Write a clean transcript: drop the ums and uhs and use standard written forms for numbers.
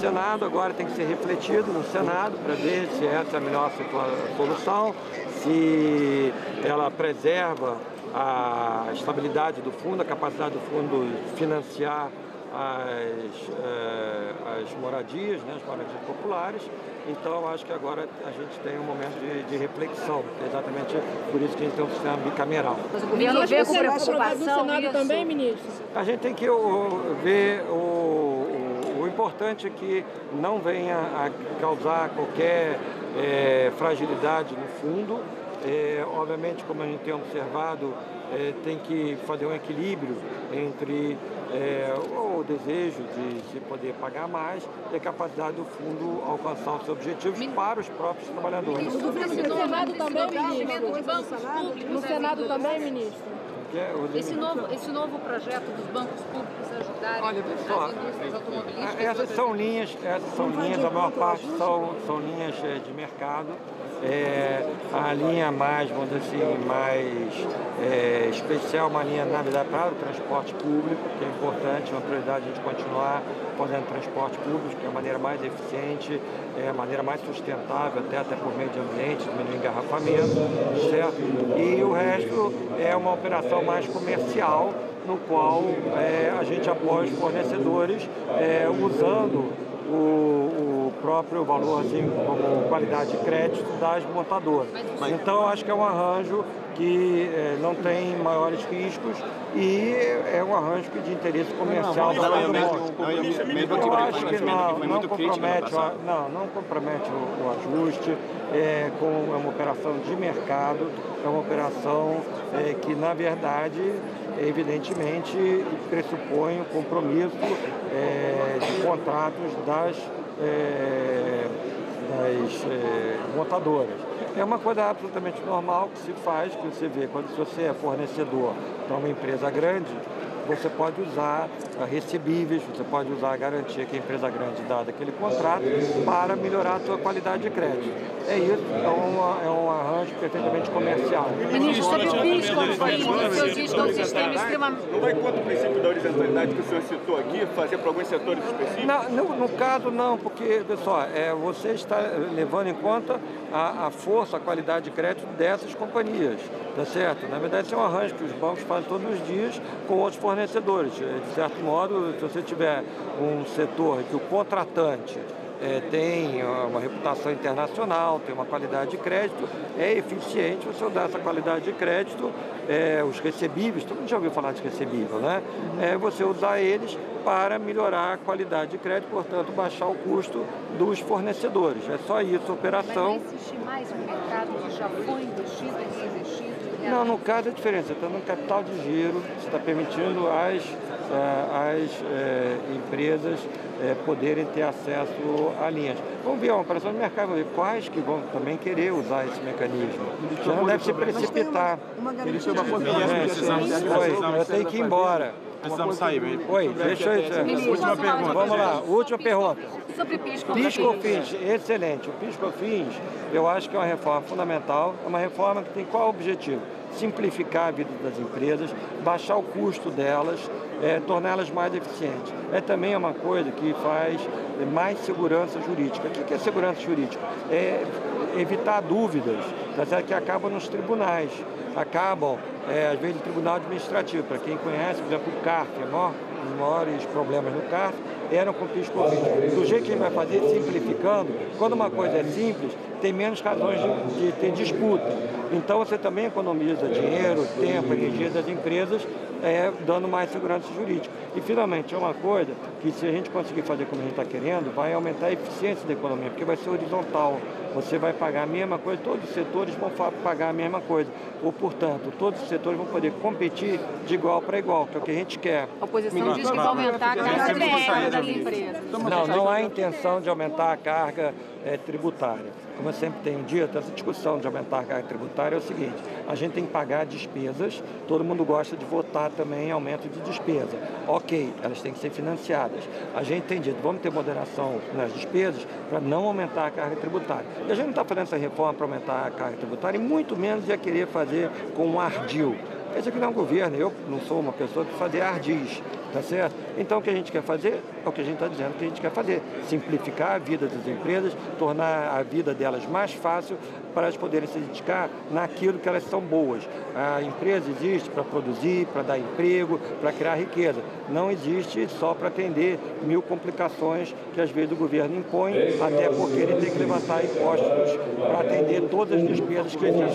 Senado, agora tem que ser refletido no Senado para ver se essa é a melhor solução, se ela preserva a estabilidade do fundo, a capacidade do fundo de financiar as moradias, né, as moradias populares. Então, acho que agora a gente tem um momento de reflexão, é exatamente por isso que a gente tem um sistema bicameral. Mas o governo vê com preocupação isso também, ministro? A gente tem que ver o importante é que não venha a causar qualquer fragilidade no fundo. Obviamente, como a gente tem observado, tem que fazer um equilíbrio entre o desejo de se poder pagar mais e a capacidade do fundo alcançar os seus objetivos para os próprios trabalhadores. No Senado também, ministro? Esse novo projeto dos bancos públicos ajudarem as indústrias automobilísticas... Essas são linhas, a maior parte são linhas de mercado. A linha mais, vamos dizer assim, especial, uma linha, na verdade, para o transporte público, que é importante, uma prioridade a gente continuar fazendo transporte público, que é a maneira mais eficiente, a maneira mais sustentável, até por meio do ambiente, diminuir engarrafamento, certo? E o resto é uma operação mais comercial, no qual a gente apoia os fornecedores usando o próprio valor, assim, como qualidade de crédito das montadoras. Então, acho que é um arranjo que não tem maiores riscos e é um arranjo de interesse comercial. Eu acho que não compromete o ajuste, é uma operação de mercado, é uma operação que, na verdade, evidentemente, pressupõe o compromisso de contratos das montadoras. É uma coisa absolutamente normal que se faz, que você vê, quando você é fornecedor para uma empresa grande, você pode usar recebíveis, você pode usar a garantia que a empresa grande dá daquele contrato para melhorar a sua qualidade de crédito. É isso, é um arranjo perfeitamente comercial. Ministro, sobre o PIS, como foi isso? Um sistema extremamente... Não vai contra o princípio da horizontalidade que o senhor citou aqui, fazer para alguns setores específicos? No caso, não, porque, pessoal, você está levando em conta a força, a qualidade de crédito dessas companhias, tá certo? Na verdade, isso é um arranjo que os bancos fazem todos os dias com outros fornecedores. De certo modo, se você tiver um setor que o contratante tem uma reputação internacional, tem uma qualidade de crédito, é eficiente você usar essa qualidade de crédito, os recebíveis, todo mundo já ouviu falar de recebível, né? Você usar eles para melhorar a qualidade de crédito, portanto, baixar o custo dos fornecedores. É só isso a operação. Mas não existe mais um mercado que já foi investido e reinvestido? Não, no caso é diferente, você está no capital de giro, você está permitindo às empresas poderem ter acesso a linhas. Vamos ver uma operação de mercado, vamos ver quais que vão também querer usar esse mecanismo. Você não deve se precipitar. Eu tenho que ir embora. Precisamos sair, hein? Oi, deixa eu... Última pergunta. Vamos lá, última pergunta. Sobre PIS/Cofins. Excelente. O PIS/Cofins, eu acho que é uma reforma fundamental, é uma reforma que tem qual objetivo? Simplificar a vida das empresas, baixar o custo delas, torná-las mais eficientes. É também uma coisa que faz mais segurança jurídica. O que é segurança jurídica? É evitar dúvidas, tá certo? Que acabam nos tribunais. Acabam, às vezes, no tribunal administrativo. Para quem conhece, por exemplo, o CARF, os maiores problemas no CARF eram com o PIS/Cofins. Do jeito que ele vai fazer, simplificando, quando uma coisa é simples, tem menos razões de ter disputa. Então, você também economiza dinheiro, tempo, energia das empresas, dando mais segurança jurídica. E, finalmente, é uma coisa que, se a gente conseguir fazer como a gente está querendo, vai aumentar a eficiência da economia, porque vai ser horizontal. Você vai pagar a mesma coisa, todos os setores vão pagar a mesma coisa. Ou, portanto, todos os setores vão poder competir de igual para igual, que é o que a gente quer. A oposição diz que vai aumentar a carga tributária das empresas. Não há intenção de aumentar a carga tributária. Como eu sempre tenho dito, essa discussão de aumentar a carga tributária é o seguinte: a gente tem que pagar despesas, todo mundo gosta de votar também aumento de despesa. Ok, elas têm que ser financiadas. A gente tem dito, vamos ter moderação nas despesas para não aumentar a carga tributária. E a gente não está fazendo essa reforma para aumentar a carga tributária e muito menos ia querer fazer com um ardil. Esse aqui não é um governo, eu não sou uma pessoa de fazer ardis, tá certo? Então o que a gente quer fazer é o que a gente está dizendo que a gente quer fazer, simplificar a vida das empresas, tornar a vida delas mais fácil para elas poderem se dedicar naquilo que elas são boas. A empresa existe para produzir, para dar emprego, para criar riqueza. Não existe só para atender mil complicações que às vezes o governo impõe, até porque ele tem que levantar impostos para atender todas as despesas que existem.